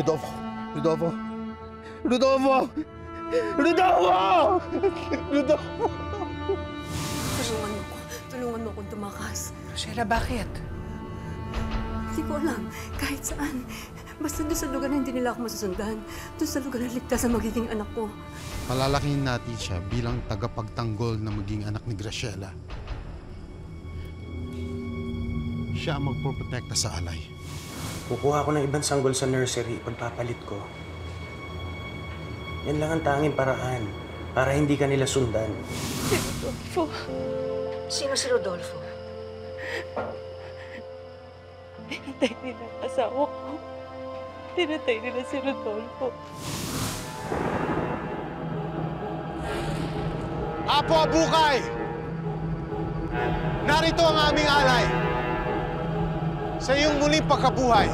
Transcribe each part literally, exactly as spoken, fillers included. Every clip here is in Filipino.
Rodolfo, Rodolfo, Rodolfo, Rodolfo, Rodolfo. Tulungan mo ko. Tulungan mo akong tumakas. Sheila, bakit? Hindi ko alam. Kahit saan. Basta doon sa lugar na hindi nila ako masusundan. Doon sa lugar na ligtas ang magiging anak ko. Palalakihin natin siya bilang tagapagtanggol na maging anak ni Graciela. Siya ang magpoprotekta sa alay. Kukuha ko ng ibang sanggol sa nursery, ipagpapalit ko. Yan lang ang tanging paraan para hindi ka nila sundan. Rodolfo. Sino si Rodolfo? Hinatay nila ang asawa ko. Hinatay nila si Rodolfo. Apo Abukay! Narito ang aming alay sa iyong muling pagkabuhay.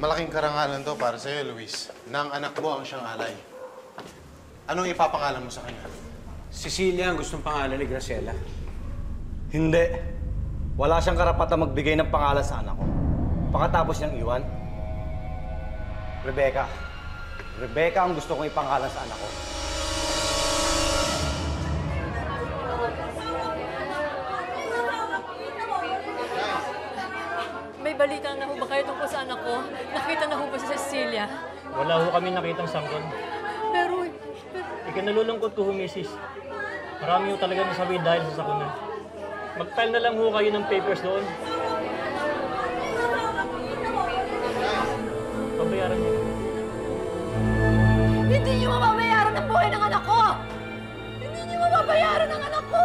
Malaking karangalan to para sa iyo, Luis, na ang anak mo ang siyang alay. Anong ipapangalan mo sa kanya? Cecilia ang gustong pangalan ni Graciela. Hindi. Wala siyang karapatang magbigay ng pangalan sa anak ko. Pagkatapos niyang iwan, Rebecca. Rebecca ang gusto kong ipangalan sa anak ko. May balita na ho ba kayo tungkol sa anak ko? Nakita na ho ba si Cecilia? Wala ho kami nakitang sanggol. Pero... pero... Ikinalulungkot ko ho, misis. Marami ho talaga nasabi dahil sa sakuna. Mag-file na lang ho kayo ng papers doon. Hindi niyo mababayaran ang buhay ng anak ko! Hindi niyo mababayaran ang anak ko!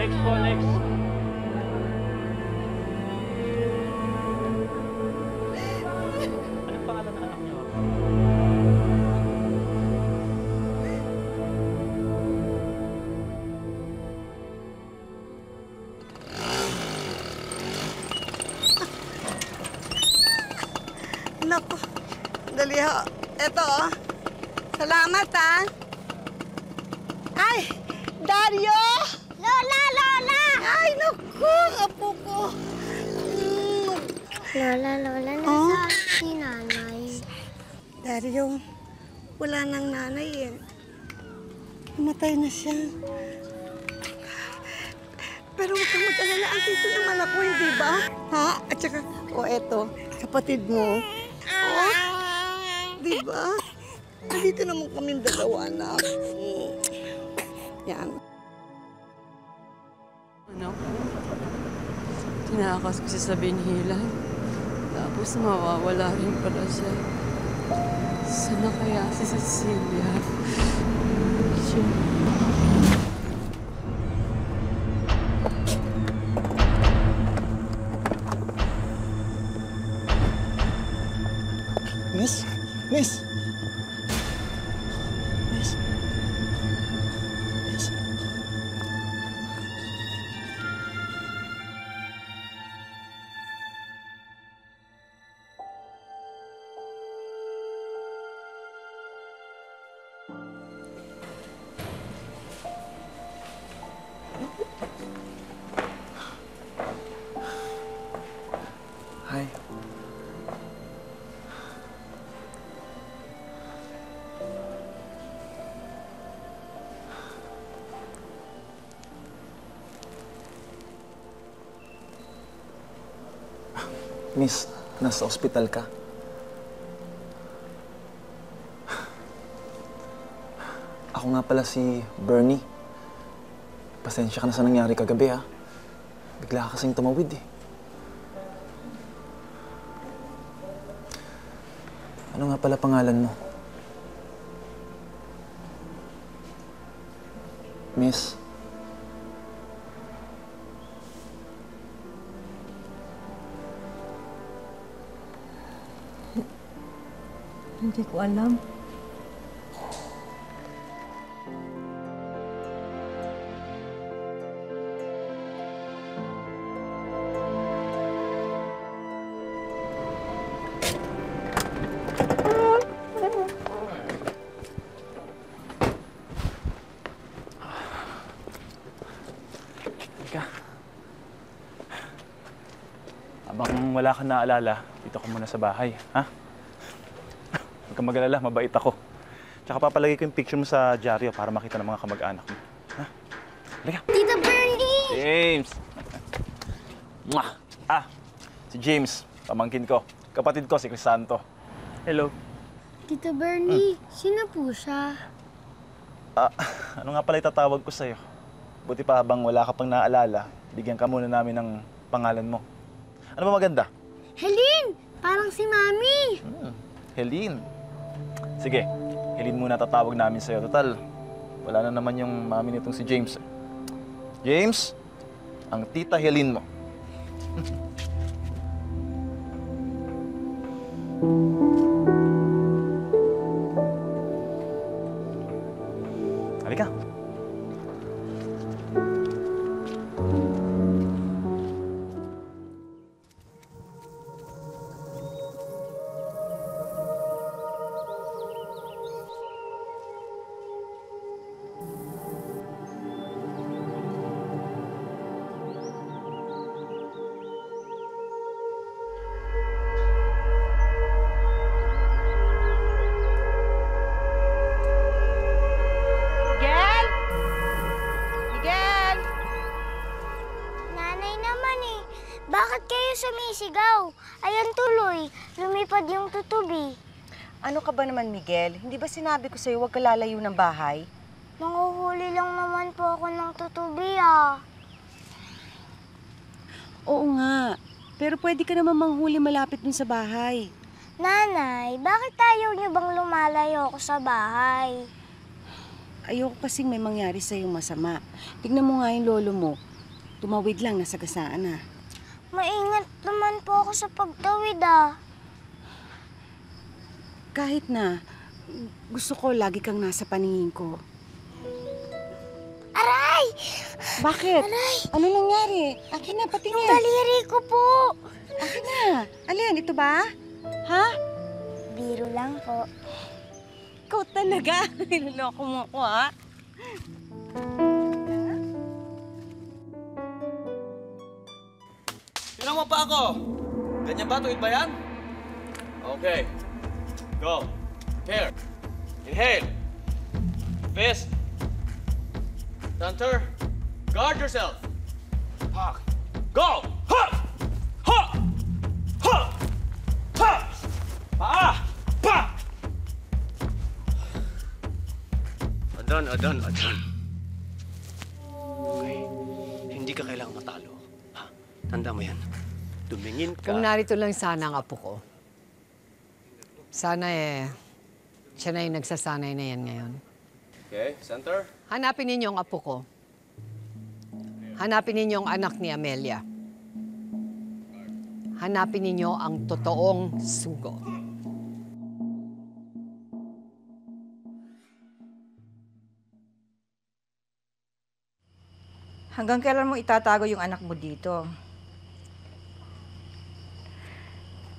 Next po, next. Anong pangalan ng anak niyo? Naku, dali ho. Ito, oh. Salamat, ah. Ay, Dario! Lola, Lola! Ay, naku, apo ko. Mm. Lola, Lola, nasa oh? Si nanay. Dario, wala nang nanay, eh. Namatay na siya. Pero huwag kang mag-alala, ang tito naman ako, hindi ba? Ha? At saka, o, oh, eto, kapatid mo. Di ba? Dito naman kaming dalawa na. Yan. Ano? Tinakas ko siya sa Hila. Tapos mawawala rin pala siya. Sana kaya si Cecilia? Miss? Miss! Miss! Miss! Hi. Miss, nasa ospital ka. Ako nga pala si Bernie. Pasensya ka na sa nangyari kagabi, ha? Bigla ka kasing tumawid, eh. Ano nga pala pangalan mo? Miss? Hindi ko alam. ka. Abang wala kang naalala, dito ka muna sa bahay, ha? Huwag kang mag-alala, mabait ako. Tsaka papalagay ko yung picture mo sa dyaryo para makita ng mga kamag-anak mo. Ha? Halika. Tita Bernie! James! Mwah! Ah, si James, pamangkin ko. Kapatid ko, si Crisanto. Hello. Tita Bernie, hmm. sino po siya? Ah, ano nga pala itatawag ko sa'yo? Buti pa habang wala ka pang naalala, bigyan ka muna namin ng pangalan mo. Ano ba maganda? Helene! Parang si Mami! Hmm, Helene. Sige, Helene muna tatawag namin sa'yo. Total, wala na naman yung mami nitong si James. James, ang tita Helene mo. Halika. Sumisigaw. Ayan tuloy, lumipad yung tutubi. Ano ka ba naman, Miguel? Hindi ba sinabi ko sa'yo huwag ka lalayo ng bahay? Nanguhuli lang naman po ako ng tutubi, ah. Oo nga, pero pwede ka naman manghuli malapit dun sa bahay. Nanay, bakit ayaw niyo bang lumalayo ako sa bahay? Ayoko kasing may mangyari sa'yo masama. Tignan mo nga yung lolo mo. Tumawid lang, nasagasaan na. Ah. Maingat naman po ako sa pagtawid, ah. Kahit na, gusto ko lagi kang nasa paningin ko. Aray! Bakit? Aray! Ano nangyari? Akin na, patingin. Yung daliri ko po. Akin na. Alin, ito ba? Ha? Biro lang po. Ikaw talaga. Niloloko mo ako, ha? Tignan mo pa ako! Ganyan ba? Tuwid ba yan? Okay. Go. Here. Inhale. Fist. Center. Guard yourself. Park. Go! Ha! Ha! Ha! Ha! Paa! Pa! Adan, Adan, Adan. Okay. Hindi ka kailangang matalo. Tanda mo yan. Dumingin ka. Kung narito lang sana ang apo ko. Sana eh, siya na yung nagsasanay na yan ngayon. Okay, center. Hanapin ninyo ang apo ko. Hanapin ninyo ang anak ni Amelia. Hanapin ninyo ang totoong sugo. Hanggang kailan mo itatago yung anak mo dito?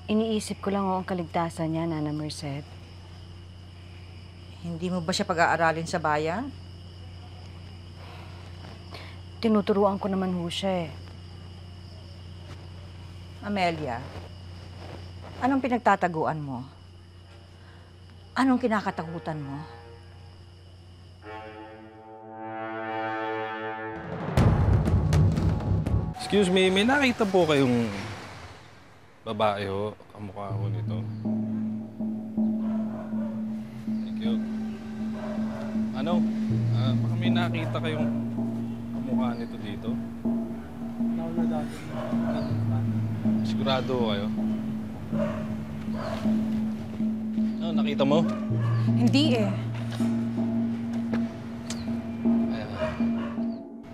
Iniisip ko lang ho ang kaligtasan niya, Nana Merced. Hindi mo ba siya pag-aaralin sa bayan? Tinuturuan ko naman ho siya eh. Amelia, anong pinagtataguan mo? Anong kinakatakutan mo? Excuse me, may nakita po kayong... babae ho, kamukha ho nito. Thank you. Ano? Uh, baka may nakita kayong kamukha nito dito? Sigurado ho kayo? Ano, nakita mo? Hindi eh. Ayan.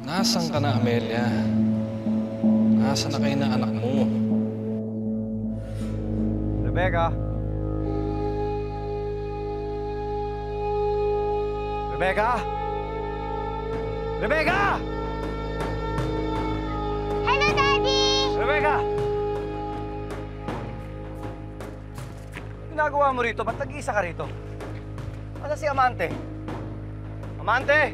Nasaan ka na, Amelia? Nasaan na kayo na anak mo? Rebecca? Rebecca? Rebecca! Hello, Daddy! Rebecca! Ginagawa mo rito? Ba't nag-iisa ka rito? Ano si Amante? Amante!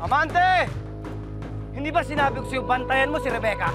Amante! Hindi ba sinabi ko sa'yo, bantayan mo si Rebecca?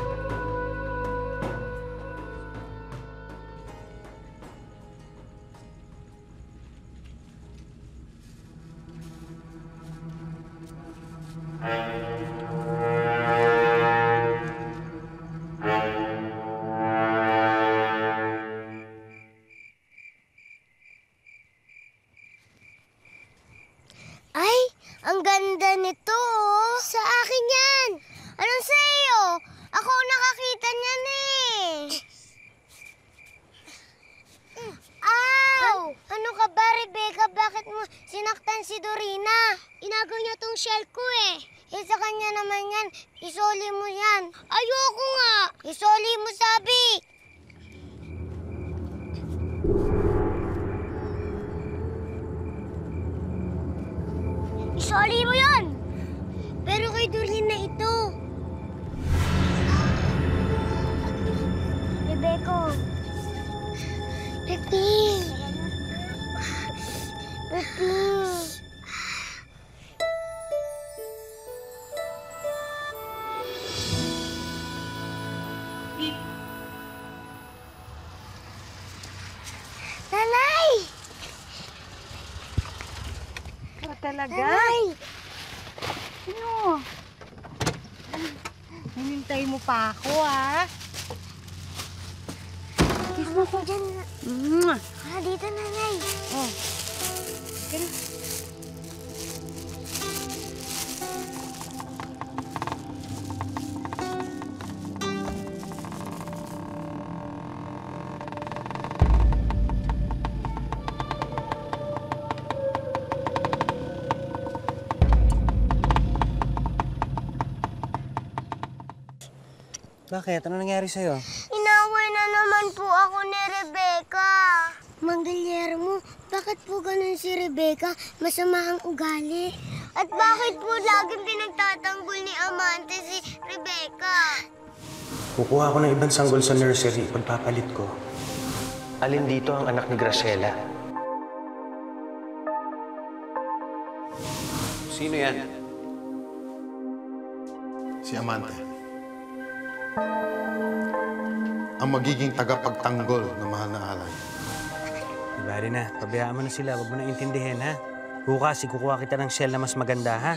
Pa ako, ah. Kiss mo ko dyan. Mm. Ah, dito, nanay. Oh. Ganun. Bakit? Ano nangyari sa'yo? Inaway na naman po ako ni Rebecca. Manggalyero mo, bakit po ganun si Rebecca? Masama ang ugali. At bakit po laging pinagtatanggol ni Amante si Rebecca? Kukuha ko ng ibang sanggol sa nursery. Pagpapalit ko. Alin dito ang anak ni Graciela? Sino yan? Si Amante. Ang magiging tagapagtanggol na mahal na alay. Diba rin na, pabayaan mo na sila. Huwag mo na intindihin, ha? Bukas, ikukuha kita ng shell na mas maganda, ha?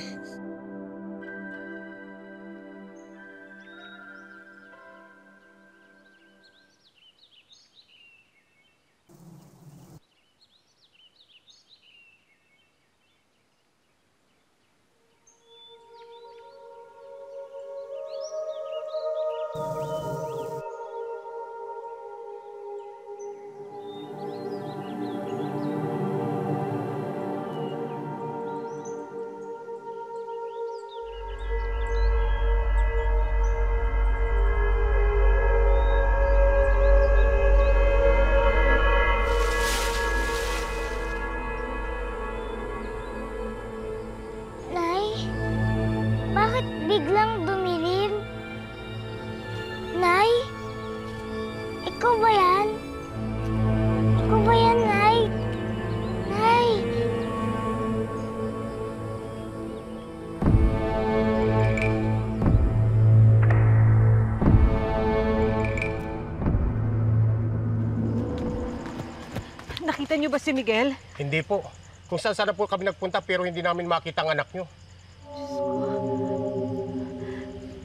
Nakita niyo ba si Miguel? Hindi po. Kung saan sana po kami nagpunta pero hindi namin makita ang anak niyo.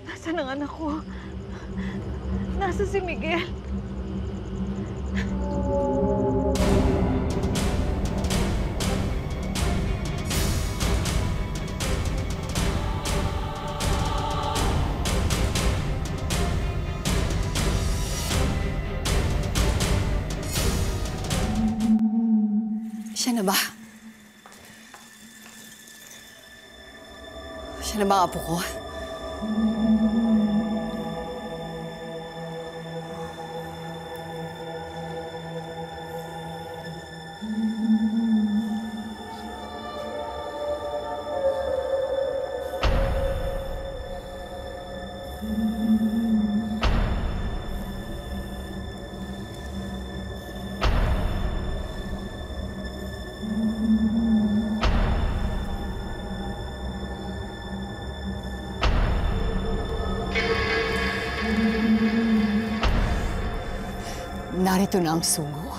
Nasaan ang anak ko? Nasa si Miguel? Siya na ba? Siya na ba ang apo ko? Narito na ang sugo.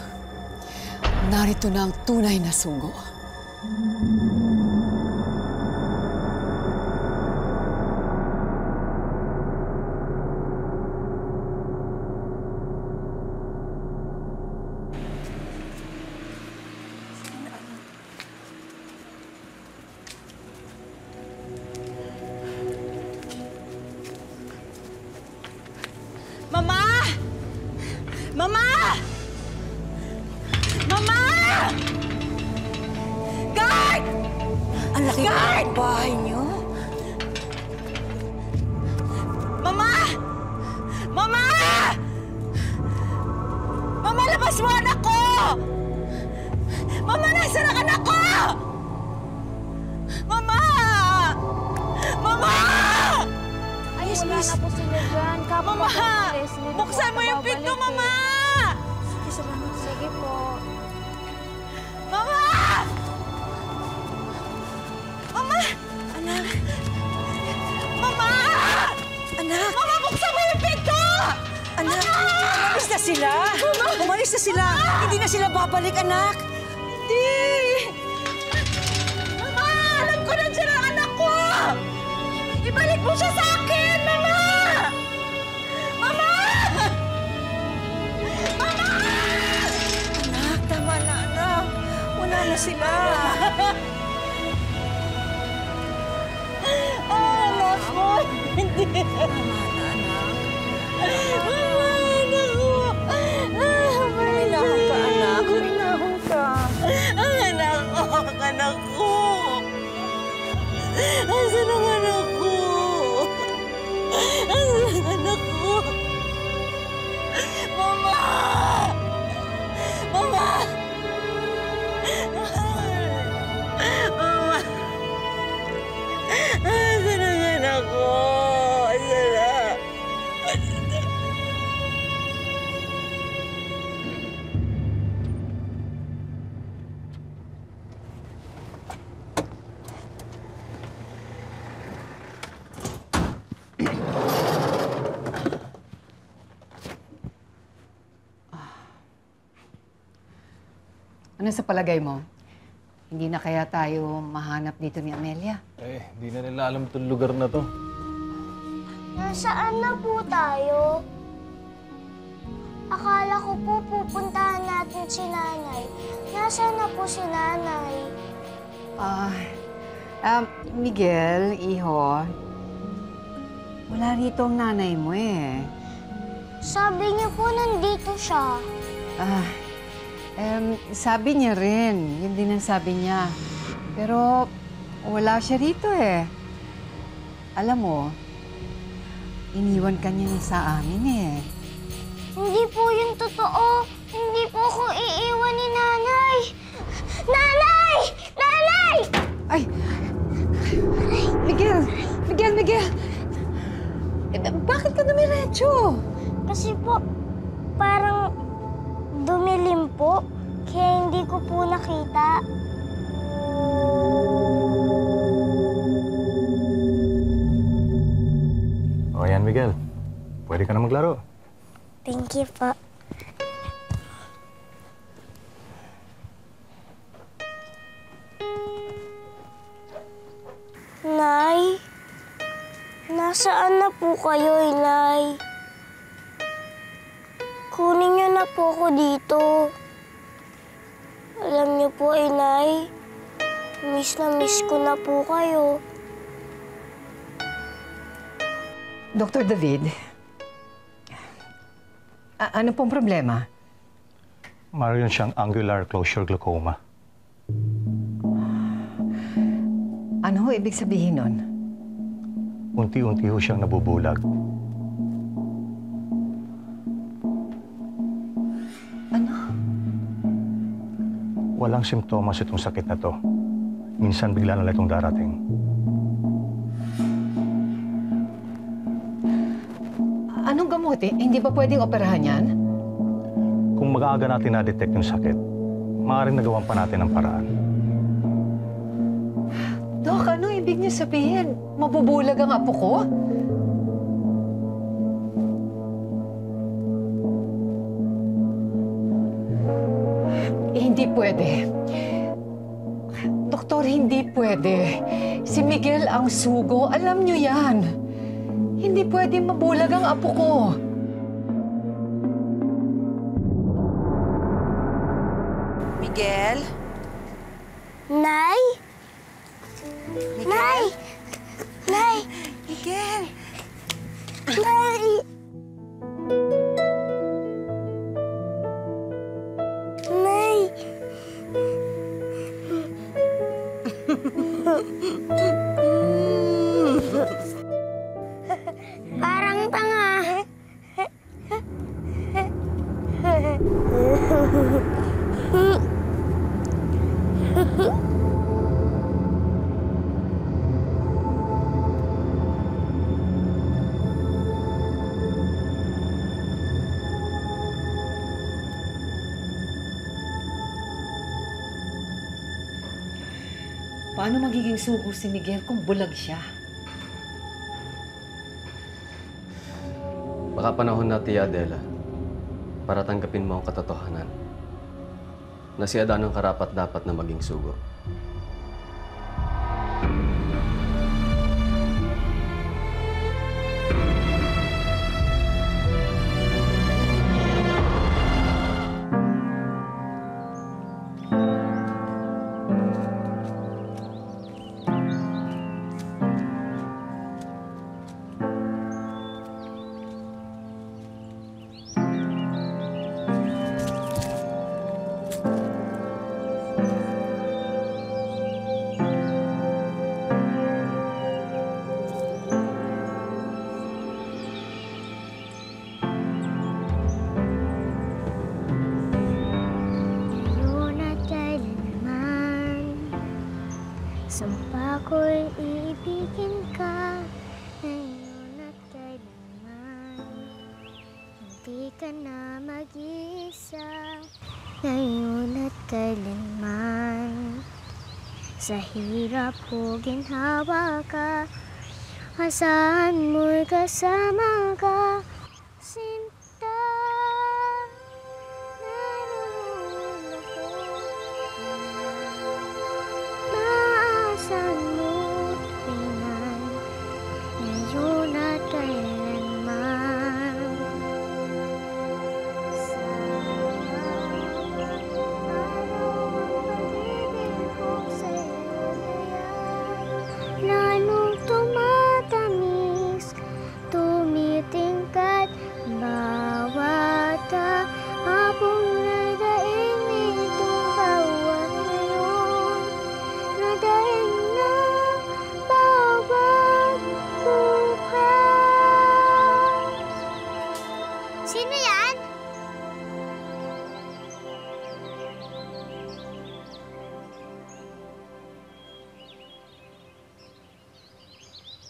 Narito na ang tunay na sugo. Ano sa palagay mo? Hindi na kaya tayo mahanap dito ni Amelia? Eh, hindi na nila alam itong lugar na to. Nasaan na po tayo? Akala ko po pupuntahan natin si Nanay. Nasaan na po si Nanay? Ah, uh, um, Miguel, iho, wala rito ang nanay mo eh. Sabi niya po nandito siya. Ah. Uh, Um, sabi niya rin. Yun din ang sabi niya. Pero wala siya rito eh. Alam mo, iniwan ka niya sa amin eh. Hindi po yun totoo. Hindi po ako iiwan ni Nanay. Nanay! Nanay! Ay! Miguel! Miguel, Miguel! Eh, bakit ka dumiretso? Kasi po, parang... dumilim po, kaya hindi ko po nakita. O yan, Miguel. Pwede ka na maglaro. Thank you po. Nay, nasaan na po kayo, Nay? Kunin niyo na po ako dito. Alam niyo po, Inay, miss na miss ko na po kayo. Doctor David, ano pong problema? Mayroon siyang angular closure glaucoma. Ano ho ibig sabihin nun? Unti-unti ho siyang nabubulag. Walang simptomas itong sakit na to. Minsan bigla na lang itong darating. Anong gamot eh? Hindi ba pwedeng operahan yan? Kung mag-aaga natin na-detect yung sakit, maaaring nagawan pa natin ang paraan. Dok, ano ibig niyo sabihin? Mabubulag ang apo ko? Hindi pwede. Doktor, hindi pwede. Si Miguel ang sugo. Alam niyo yan. Hindi pwede mabulag ang apo ko. Miguel? Nay? Miguel? Nay! Nay! Miguel! Nay! Nay! Parang tanga. Paano magiging sugo si Miguel kung bulag siya? Baka panahon na, Tia Adela, para tanggapin mo ang katotohanan na si Adan ang karapat-dapat na maging sugo. Sumpa ko'y ibigin ka, ngayon at kailanman. Hindi ka na mag-iisa, ngayon at kailanman. Sa hirap ko ginhawa ka, asahan mo'y kasama ka.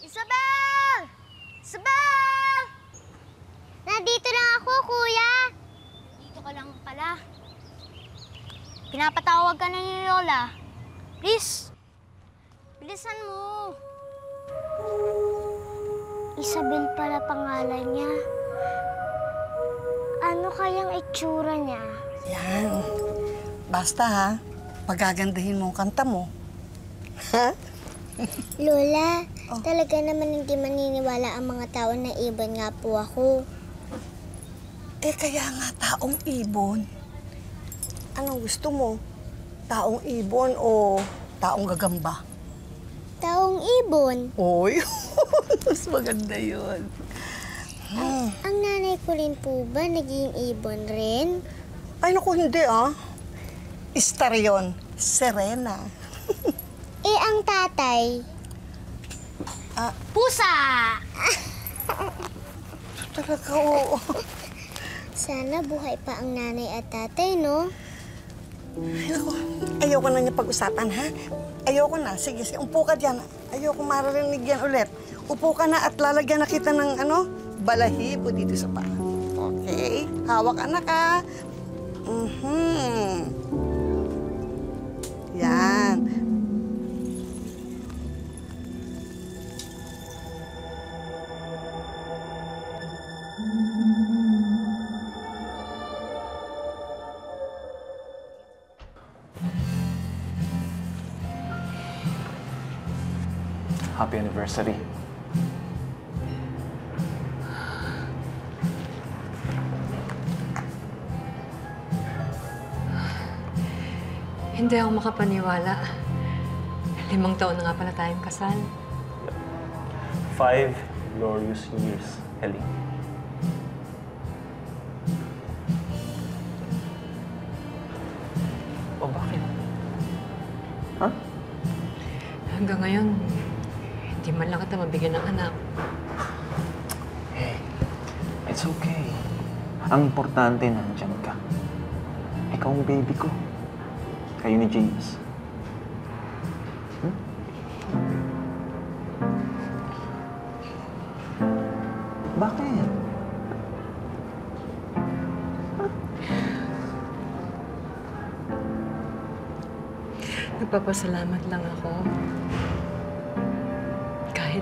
Isabel! Isabel! Nandito lang ako, Kuya. Dito ka lang pala. Pinapatawag ka na ni Lola. Please! Bilisan mo! Isabel pala pangalan niya. Ano kayang itsura niya? Yan. Basta ha, pagagandahin mo ang kanta mo. Ha? Lola, oh. Talaga naman hindi maniniwala ang mga tao na ibon nga po ako. Eh kaya nga taong ibon. Anong gusto mo? Taong ibon o taong gagamba? Taong ibon. Oy, mas maganda yun. Hmm. Ay, ang nanay ko rin po ba naging ibon rin? Ay naku, hindi ah. Star yun. Serena. Eh, ang tatay. Ah. Pusa! Talaga, oo. Sana buhay pa ang nanay at tatay, no? Ayoko, ayoko na niya pag-usapan, ha? Ayoko na. Sige, sige. Umpo ka dyan. Ayoko maririnig yan ulit. Upo ka na at lalagyan na kita ng, ano, balahibo dito sa paa. Okay? Hawak, anak, ha? Mm-hmm. Yan. Mm. Happy anniversary. Hindi ako makapaniwala. Limang taon na nga pala tayong kasal. Five glorious years, Ellie. O bakit? Ha? Huh? Hanggang ngayon, hindi man lang kita mabigyan ng anak. Hey, it's okay. Ang importante, nandiyan ka. Ikaw ang baby ko. Kayo ni James. Hmm? Bakit? Nagpapasalamat lang ako. Kahit...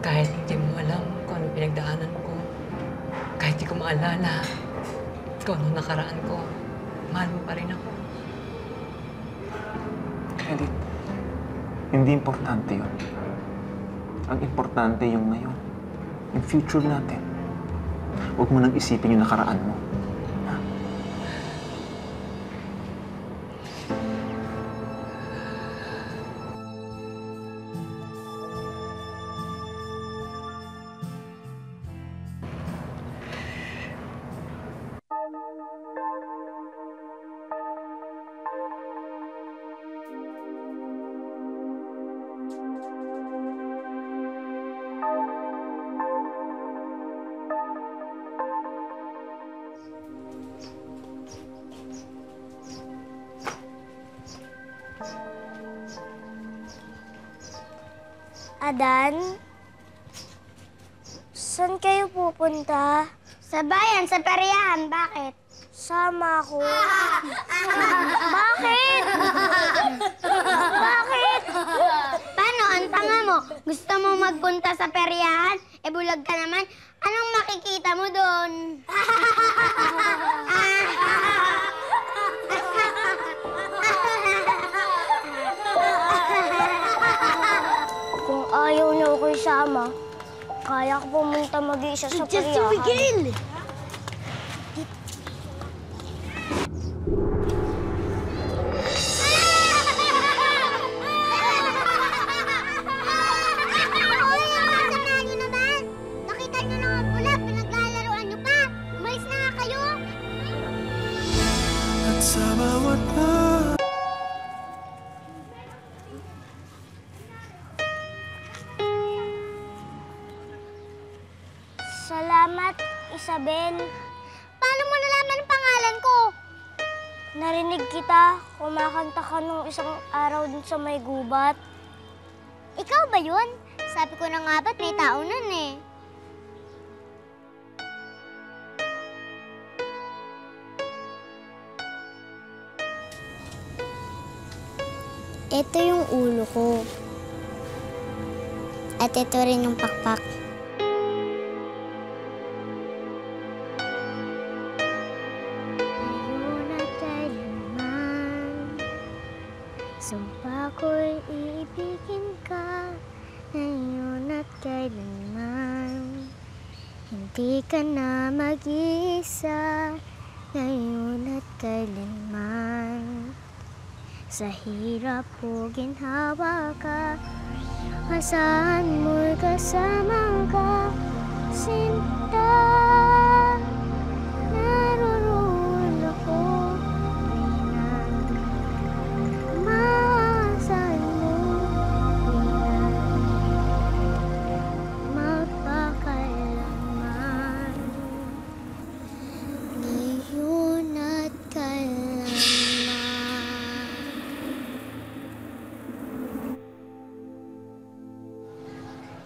Kahit hindi mo alam kung ano pinagdaanan ko. Kahit hindi ko maalala kung ano nakaraan ko. Mahal mo pa rin ako. Credit. Hindi importante yun. Ang importante yung ngayon. Yung future natin. Huwag mo nang isipin yung nakaraan mo. Ha? Adan, saan kayo pupunta? Sa bayan, sa peryahan. Bakit? Sama ko. Bakit? Bakit? Paano? Ang tanga mo? Gusto mo magpunta sa peryahan? E bulag ka naman. Anong makikita mo doon? Ayaw niyo ako isama. Kaya ko pumunta mag-iisa sa pariyahan. Just Miguel! Isabel, paano mo nalaman ang pangalan ko? Narinig kita, kumakanta ka nung isang araw dun sa may gubat. Ikaw ba yun? Sabi ko na nga ba't may tao nun eh. Ito yung ulo ko. At ito rin yung pakpak. Sumpa ko'y iibigin ka, ngayon at kailanman. Hindi ka na mag-iisa, ngayon at kailanman. Sa hirap o ginhawa ka, asahan mo'y kasama ka. Sinta, naroon ako.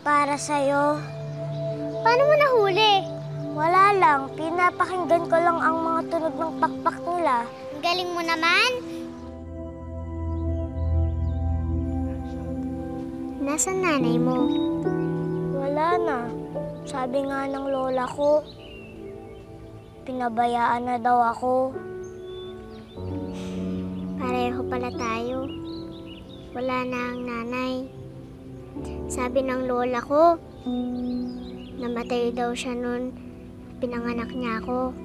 Para sa'yo. Paano mo nahuli? Wala lang. Pinapakinggan ko lang ang mga tunog ng pakpak nila. Ang galing mo naman. Nasaan nanay mo? Wala na. Sabi nga ng lola ko, pinabayaan na daw ako. Pareho pala tayo. Wala na ang nanay. Sabi ng lola ko, namatay daw siya noon pinanganak niya ako.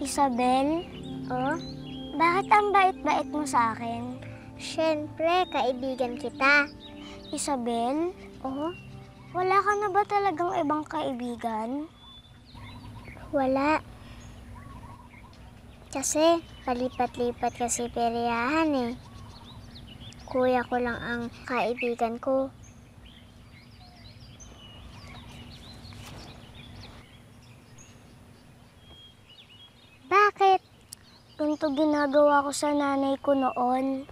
Isabel? Oh? Bakit ang bait-bait mo sa akin? Siyempre, kaibigan kita. Isabel? Oh? Wala ka na ba talagang ibang kaibigan? Wala. Kasi, palipat-lipat kasi periyahan eh. Kuya ko lang ang kaibigan ko. Bakit? Ganito ginagawa ko sa nanay ko noon.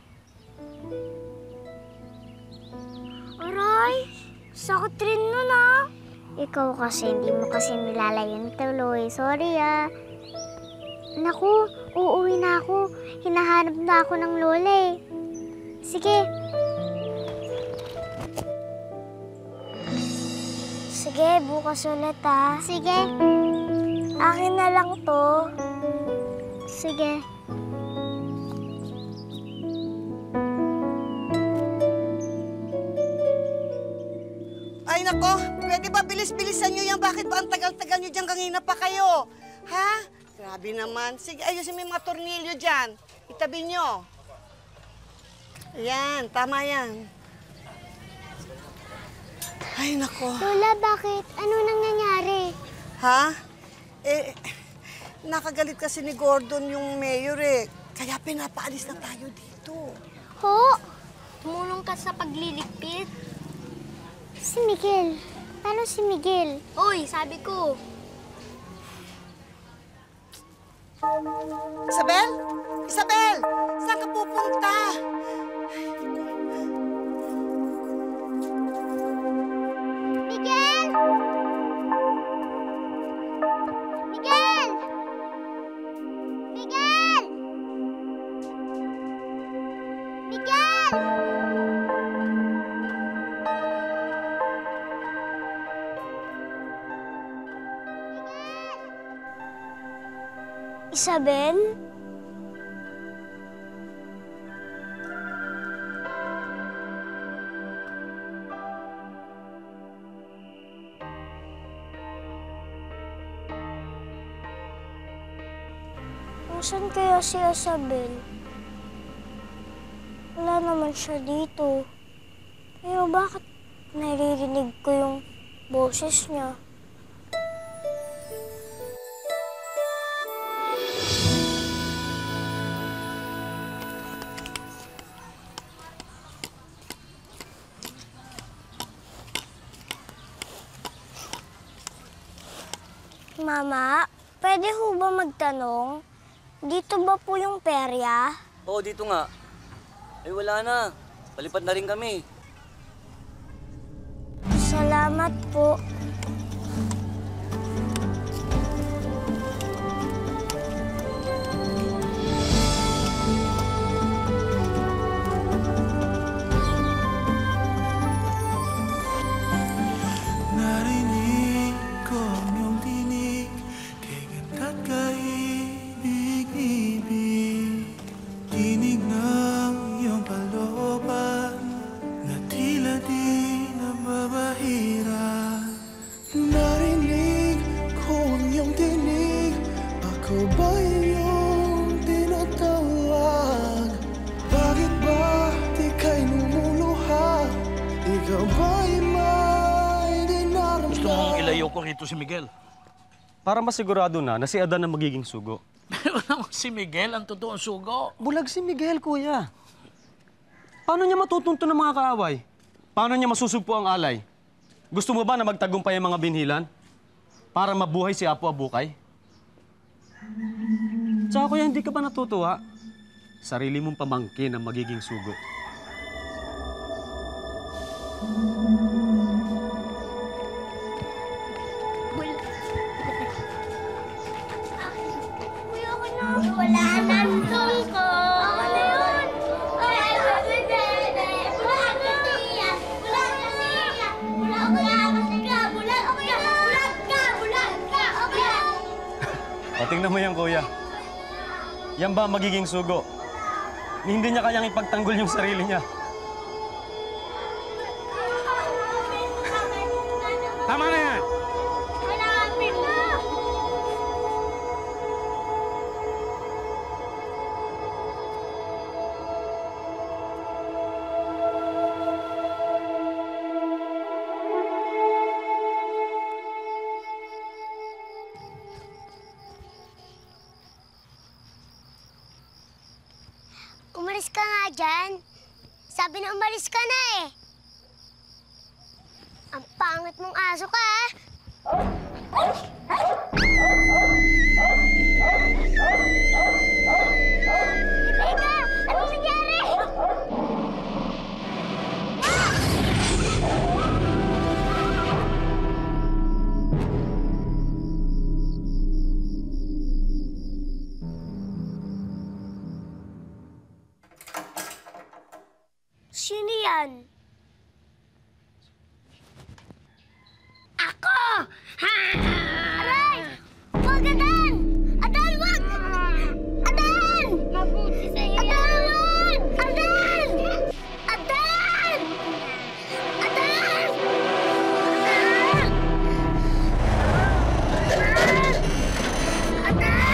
Aray! Sakot rin nun ah! Ikaw kasi, hindi mo kasi nilalayon tuloy. Sorry ah. Naku, uuwi na ako. Hinahanap na ako ng lola eh. Sige. Sige, bukas ulit ah. Sige. Akin na lang to. Sige. Ay nako, pwede ba bilis-bilisan nyo yan? Bakit ba ang tagal-tagal nyo dyan? Kanina pa kayo? Ha? Grabe naman. Sige, ayusin mo yung mga tornilyo dyan. Itabi nyo. Ayan, tama yan. Ay nako. Lola, bakit? Ano nang nangyari? Ha? Eh... Nakagalit kasi ni Gordon yung mayor eh. Kaya pinapaalis na tayo dito. Ho! Tumulong ka sa pagliligpit. Si Miguel. Paano si Miguel? Oy, sabi ko. Isabel? Isabel! Saan ka pupunta? Miguel! Isabel? Nasaan kaya si Isabel? Wala naman siya dito. Pero bakit naririnig ko yung boses niya? Mama, pwede ho ba magtanong? Dito ba po yung perya? Oo, dito nga. Ay, wala na. Palipat na rin kami. Salamat po. Si Miguel. Para masigurado na na si Adan ang magiging sugo. Pero naman si Miguel ang totoong sugo. Bulag si Miguel, kuya. Paano niya matutunto ng mga kaaway? Paano niya masusugpo ang alay? Gusto mo ba na magtagumpay ang mga binhilan? Para mabuhay si Apo Abukay? Tsaka kuya, hindi ka ba natutuwa? Sarili mong pamangkin ang magiging sugo. Tingnan mo yan, kuya. Yan ba magiging sugo? Hindi niya kayang ipagtanggol yung sarili niya. Tamannya. Umalis ka nga dyan. Sabi na umalis ka na eh. Ang pangit mong aso ka eh. Rebecca! Anong nangyari? Ah! Sino yan? Ako! Aray! Huwag, Adan! Adan, huwag! Adan! Mabuti sa'yo yan! Adan! Adan! Adan! Adan! Adan! Adan! Adan! Adan!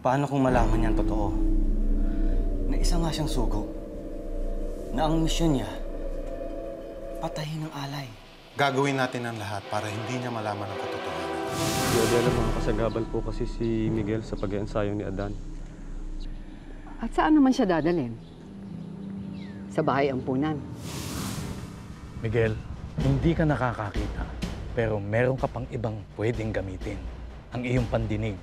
Paano kung malaman niya ang totoo? Na isa nga siyang sugo. Na ang misyon niya, patayin ang alay. Gagawin natin ang lahat para hindi niya malaman ang katotohanan. Si Adela, mga kasagabal po kasi si Miguel sa pag-iensayo ni Adan. At saan naman siya dadalhin? Sa bahay ampunan. Miguel, hindi ka nakakakita. Pero meron ka pang ibang pwedeng gamitin. Ang iyong pandinig.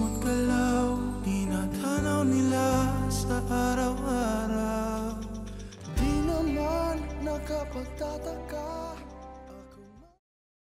Mo't galaw, tinatanaw nila sa araw-araw.